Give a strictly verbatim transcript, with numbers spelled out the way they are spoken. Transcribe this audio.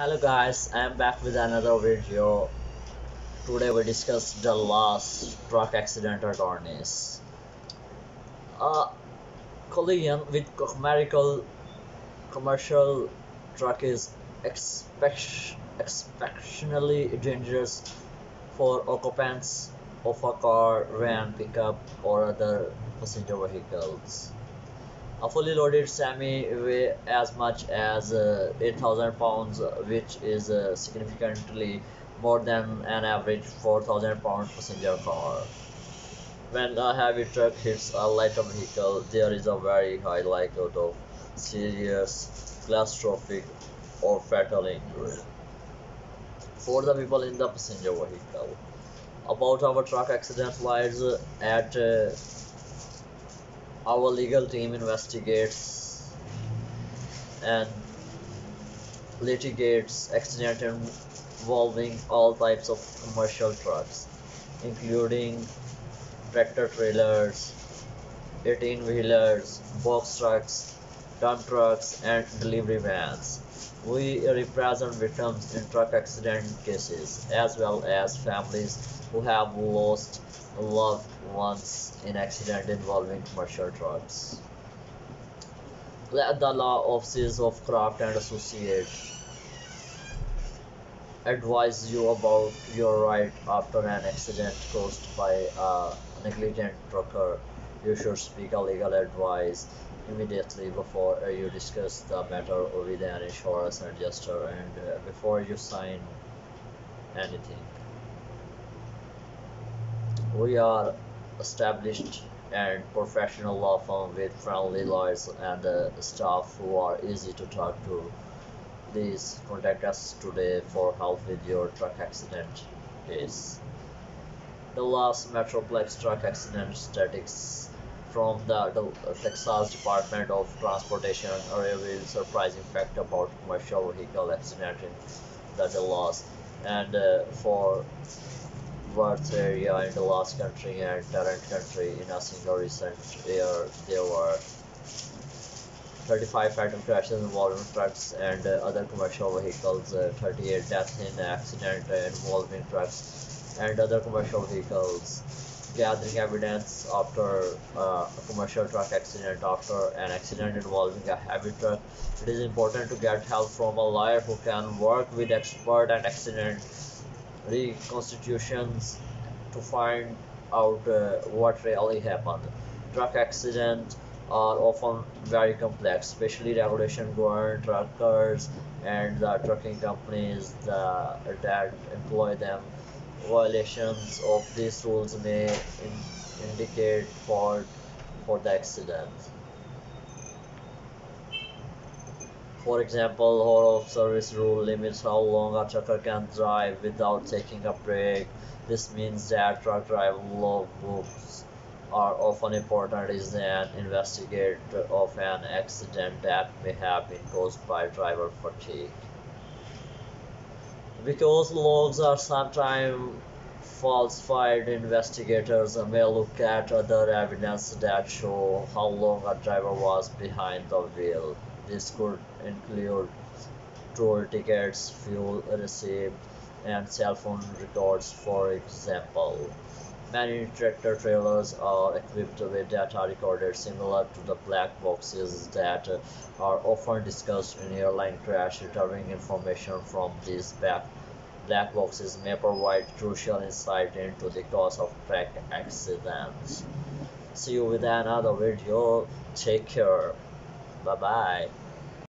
Hello guys, I am back with another video. Today we discuss Dallas truck accident attorneys. A collision with commercial commercial truck is expect, exceptionally dangerous for occupants of a car, van, pickup, or other passenger vehicles. A fully loaded semi weighs as much as uh, eight thousand pounds, which is uh, significantly more than an average four thousand pound passenger car. When a heavy truck hits a lighter vehicle, there is a very high likelihood of serious catastrophic or fatal injury for the people in the passenger vehicle. About our truck accident lies at uh, our legal team investigates and litigates accidents involving all types of commercial trucks, including tractor trailers, eighteen wheelers, box trucks, dump trucks, and delivery vans. We represent victims in truck accident cases as well as families who have lost loved ones in accident involving commercial trucks. Let the Law Offices of Craft and Associates advise you about your right after an accident caused by a negligent trucker. You should seek legal advice immediately before you discuss the matter with an insurance adjuster and before you sign anything. We are established and professional law firm with friendly lawyers and uh, staff who are easy to talk to. Please contact us today for help with your truck accident case. The last Metroplex truck accident statistics from the, the Texas Department of Transportation revealed surprising fact about commercial vehicle accident in the Dallas and uh, for Worth area in the Dallas County and Tarrant County. In a single recent year, there were thirty-five fatal crashes involving trucks and uh, other commercial vehicles, uh, thirty-eight deaths in accident involving trucks and other commercial vehicles. Gathering evidence after uh, a commercial truck accident. After an accident involving a heavy truck, it is important to get help from a lawyer who can work with expert and accident reconstitutions to find out uh, what really happened. Truck accidents are often very complex, especially regulation govern truckers and the trucking companies the, that employ them. Violations of these rules may in indicate fault for the accident. For example, horror of service rule limits how long a trucker can drive without taking a break. This means that truck drive logbooks are often important as an investigator of an accident that may have been caused by driver fatigue. Because logs are sometimes falsified, investigators may look at other evidence that show how long a driver was behind the wheel. This could include toll tickets, fuel received, and cell phone records, for example. Many tractor trailers are equipped with data recorders similar to the black boxes that are often discussed in airline crash. Recovering information from these back black boxes may provide crucial insight into the cause of track accidents. See you with another video. Take care. Bye-bye.